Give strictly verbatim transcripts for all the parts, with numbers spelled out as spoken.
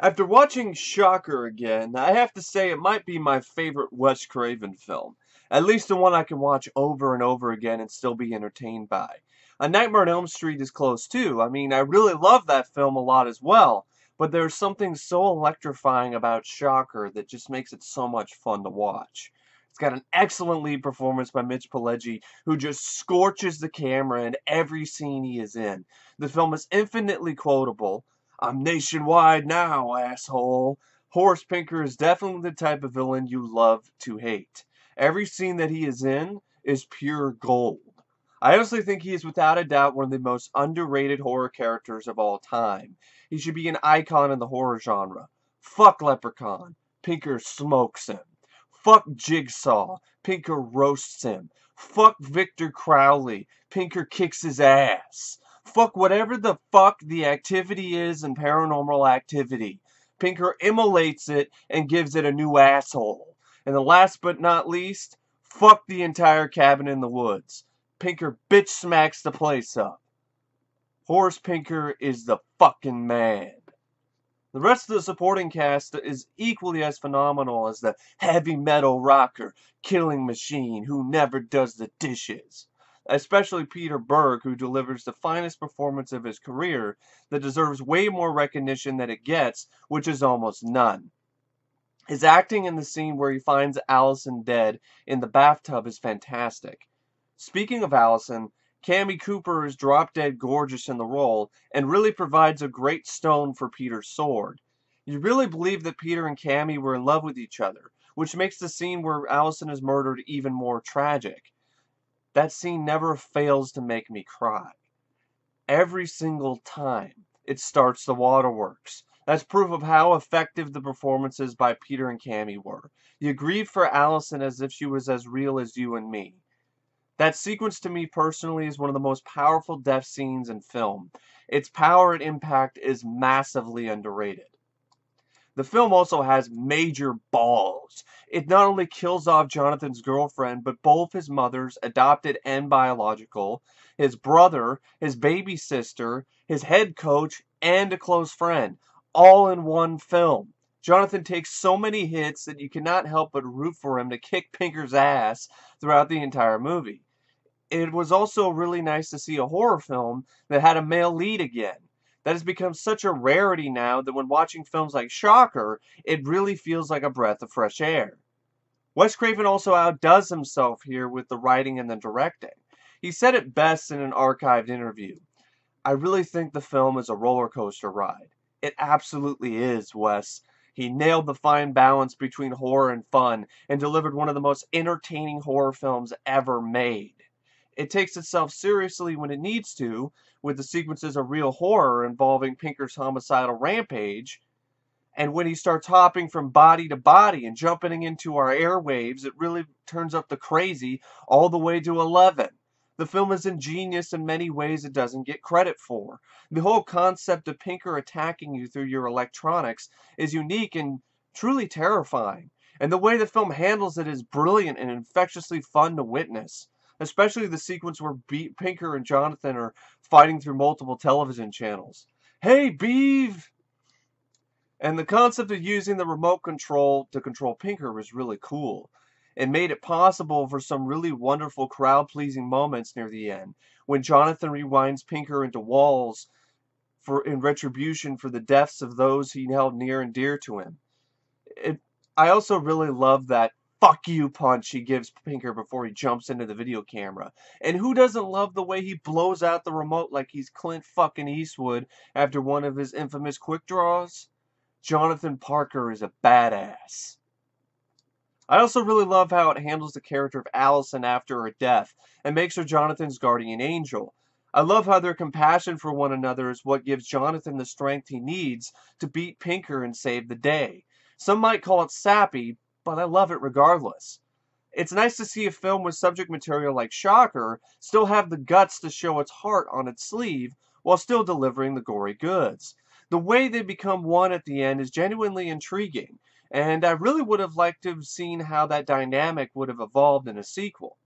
After watching Shocker again, I have to say it might be my favorite Wes Craven film. At least the one I can watch over and over again and still be entertained by. A Nightmare on Elm Street is close too. I mean, I really love that film a lot as well. But there's something so electrifying about Shocker that just makes it so much fun to watch. It's got an excellent lead performance by Mitch Pileggi, who just scorches the camera in every scene he is in. The film is infinitely quotable. I'm nationwide now, asshole. Horace Pinker is definitely the type of villain you love to hate. Every scene that he is in is pure gold. I honestly think he is without a doubt one of the most underrated horror characters of all time. He should be an icon in the horror genre. Fuck Leprechaun. Pinker smokes him. Fuck Jigsaw. Pinker roasts him. Fuck Victor Crowley. Pinker kicks his ass. Fuck whatever the fuck the activity is in Paranormal Activity. Pinker immolates it and gives it a new asshole. And the last but not least, fuck the entire cabin in the woods. Pinker bitch smacks the place up. Horace Pinker is the fucking man. The rest of the supporting cast is equally as phenomenal as the heavy metal rocker, killing machine who never does the dishes. Especially Peter Berg, who delivers the finest performance of his career that deserves way more recognition than it gets, which is almost none. His acting in the scene where he finds Allison dead in the bathtub is fantastic. Speaking of Allison, Cami Cooper is drop-dead gorgeous in the role and really provides a great stone for Peter's sword. You really believe that Peter and Cami were in love with each other, which makes the scene where Allison is murdered even more tragic. That scene never fails to make me cry. Every single time, it starts the waterworks. That's proof of how effective the performances by Peter and Cami were. You grieved for Allison as if she was as real as you and me. That sequence to me personally is one of the most powerful death scenes in film. Its power and impact is massively underrated. The film also has major balls. It not only kills off Jonathan's girlfriend, but both his mothers, adopted and biological, his brother, his baby sister, his head coach, and a close friend, all in one film. Jonathan takes so many hits that you cannot help but root for him to kick Pinker's ass throughout the entire movie. It was also really nice to see a horror film that had a male lead again. That has become such a rarity now that when watching films like Shocker, it really feels like a breath of fresh air. Wes Craven also outdoes himself here with the writing and the directing. He said it best in an archived interview. I really think the film is a roller coaster ride. It absolutely is, Wes. He nailed the fine balance between horror and fun and delivered one of the most entertaining horror films ever made. It takes itself seriously when it needs to, with the sequences of real horror involving Pinker's homicidal rampage, and when he starts hopping from body to body and jumping into our airwaves, it really turns up the crazy all the way to eleven. The film is ingenious in many ways it doesn't get credit for. The whole concept of Pinker attacking you through your electronics is unique and truly terrifying, and the way the film handles it is brilliant and infectiously fun to witness. Especially the sequence where Be- Pinker and Jonathan are fighting through multiple television channels. Hey, Beeve! And the concept of using the remote control to control Pinker was really cool. It made it possible for some really wonderful crowd-pleasing moments near the end, when Jonathan rewinds Pinker into walls for in retribution for the deaths of those he held near and dear to him. It, I also really love that fuck you punch he gives Pinker before he jumps into the video camera. And who doesn't love the way he blows out the remote like he's Clint fucking Eastwood after one of his infamous quick draws? Jonathan Parker is a badass. I also really love how it handles the character of Allison after her death and makes her Jonathan's guardian angel. I love how their compassion for one another is what gives Jonathan the strength he needs to beat Pinker and save the day. Some might call it sappy, but I love it regardless. It's nice to see a film with subject material like Shocker still have the guts to show its heart on its sleeve while still delivering the gory goods. The way they become one at the end is genuinely intriguing, and I really would have liked to have seen how that dynamic would have evolved in a sequel.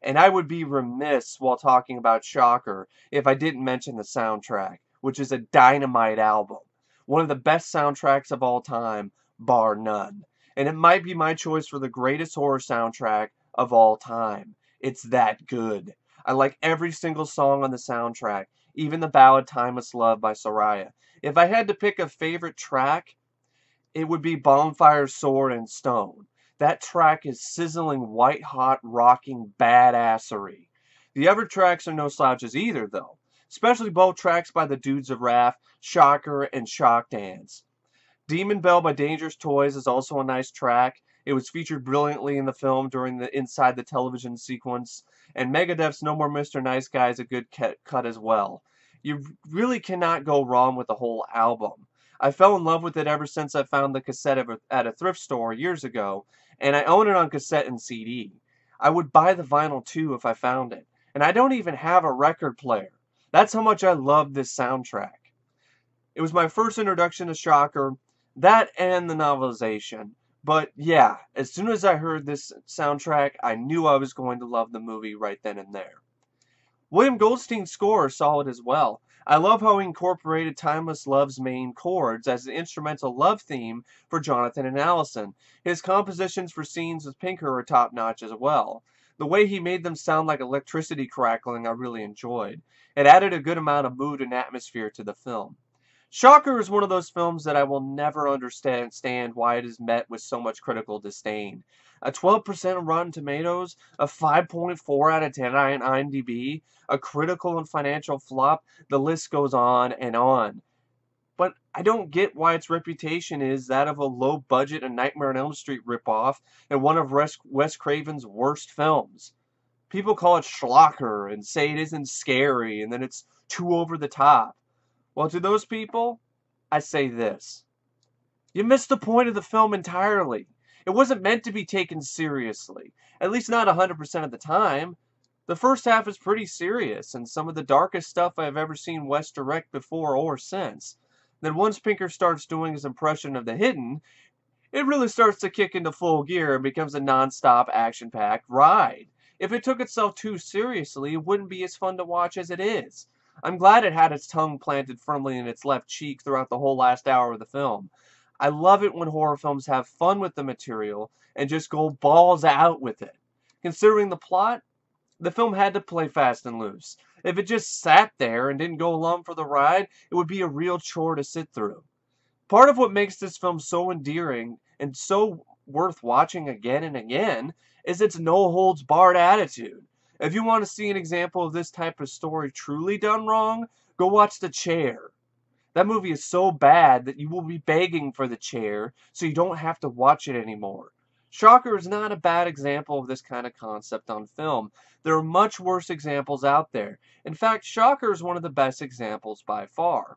And I would be remiss while talking about Shocker if I didn't mention the soundtrack, which is a dynamite album. one of the best soundtracks of all time, bar none. And it might be my choice for the greatest horror soundtrack of all time. It's that good. I like every single song on the soundtrack, even the ballad Timeless Love by Soraya. If I had to pick a favorite track, it would be Bonfire, Sword, and Stone. That track is sizzling, white-hot, rocking badassery. The other tracks are no slouches either, though, especially both tracks by the Dudes of Wrath, Shocker, and Shock Dance. Demon Bell by Dangerous Toys is also a nice track. It was featured brilliantly in the film during the Inside the Television sequence, and Megadeth's No More Mister Nice Guy is a good cut as well. You really cannot go wrong with the whole album. I fell in love with it ever since I found the cassette at a thrift store years ago, and I own it on cassette and C D. I would buy the vinyl too if I found it, and I don't even have a record player. That's how much I love this soundtrack. It was my first introduction to Shocker, that and the novelization. But yeah, as soon as I heard this soundtrack, I knew I was going to love the movie right then and there. William Goldstein's score is solid as well. I love how he incorporated Timeless Love's main chords as the instrumental love theme for Jonathan and Allison. His compositions for scenes with Pinker are top-notch as well. The way he made them sound like electricity crackling, I really enjoyed. It added a good amount of mood and atmosphere to the film. Shocker is one of those films that I will never understand why it is met with so much critical disdain. A twelve percent Rotten Tomatoes, a five point four out of ten on IMDb, a critical and financial flop, the list goes on and on. But I don't get why its reputation is that of a low-budget A Nightmare on Elm Street ripoff and one of Wes Craven's worst films. People call it Schlocker and say it isn't scary and that it's too over the top. Well, to those people, I say this. You missed the point of the film entirely. It wasn't meant to be taken seriously, at least not one hundred percent of the time. The first half is pretty serious, and some of the darkest stuff I have ever seen Wes direct before or since. Then once Pinker starts doing his impression of the Hidden, it really starts to kick into full gear and becomes a non-stop, action-packed ride. If it took itself too seriously, it wouldn't be as fun to watch as it is. I'm glad it had its tongue planted firmly in its left cheek throughout the whole last hour of the film. I love it when horror films have fun with the material and just go balls out with it. Considering the plot, the film had to play fast and loose. If it just sat there and didn't go along for the ride, it would be a real chore to sit through. Part of what makes this film so endearing and so worth watching again and again is its no-holds-barred attitude. If you want to see an example of this type of story truly done wrong, go watch The Chair. That movie is so bad that you will be begging for The Chair, so you don't have to watch it anymore. Shocker is not a bad example of this kind of concept on film. There are much worse examples out there. In fact, Shocker is one of the best examples by far.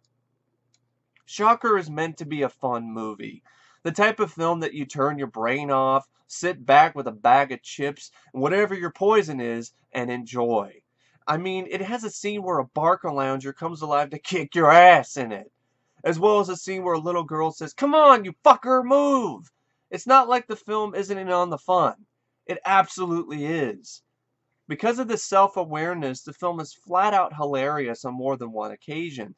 Shocker is meant to be a fun movie. The type of film that you turn your brain off, sit back with a bag of chips, whatever your poison is, and enjoy. I mean, it has a scene where a Barcalounger comes alive to kick your ass in it, as well as a scene where a little girl says, "Come on, you fucker, move!" It's not like the film isn't in on the fun. It absolutely is. Because of this self-awareness, the film is flat-out hilarious on more than one occasion.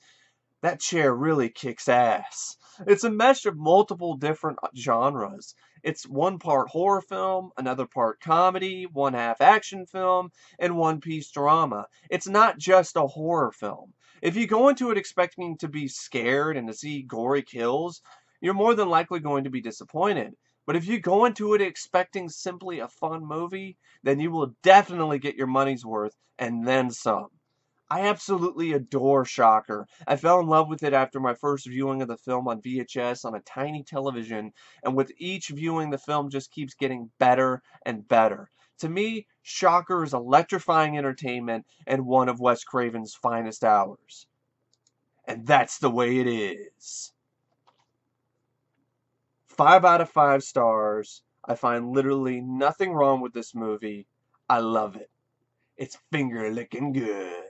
That Chair really kicks ass. It's a mesh of multiple different genres. It's one part horror film, another part comedy, one half action film, and one piece drama. It's not just a horror film. If you go into it expecting to be scared and to see gory kills, you're more than likely going to be disappointed. But if you go into it expecting simply a fun movie, then you will definitely get your money's worth and then some. I absolutely adore Shocker. I fell in love with it after my first viewing of the film on V H S on a tiny television, and with each viewing the film just keeps getting better and better. To me, Shocker is electrifying entertainment and one of Wes Craven's finest hours. And that's the way it is. Five out of five stars. I find literally nothing wrong with this movie. I love it. It's finger-licking good.